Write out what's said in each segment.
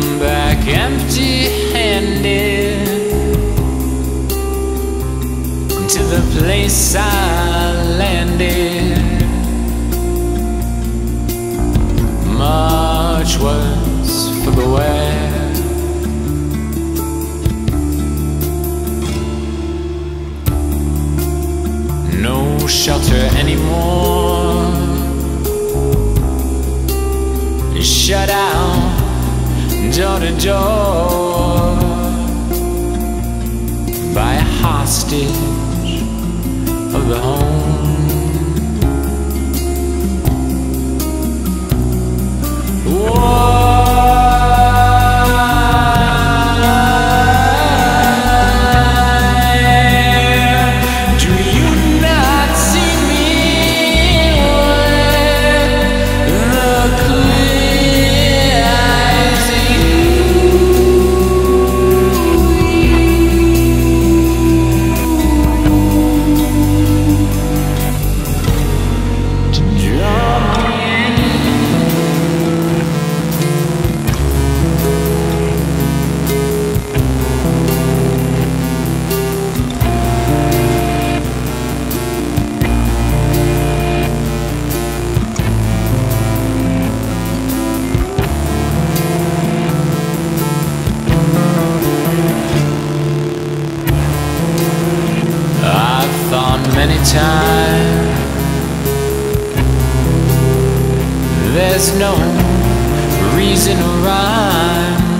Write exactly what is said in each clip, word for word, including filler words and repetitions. come back empty-handed to the place I landed. Much worse for the wear. No shelter anymore, shut out door to door by a hostage of the home. Whoa. Many times there's no reason to rhyme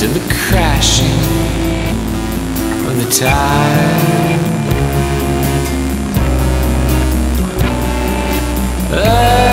to the crashing of the tide. Oh.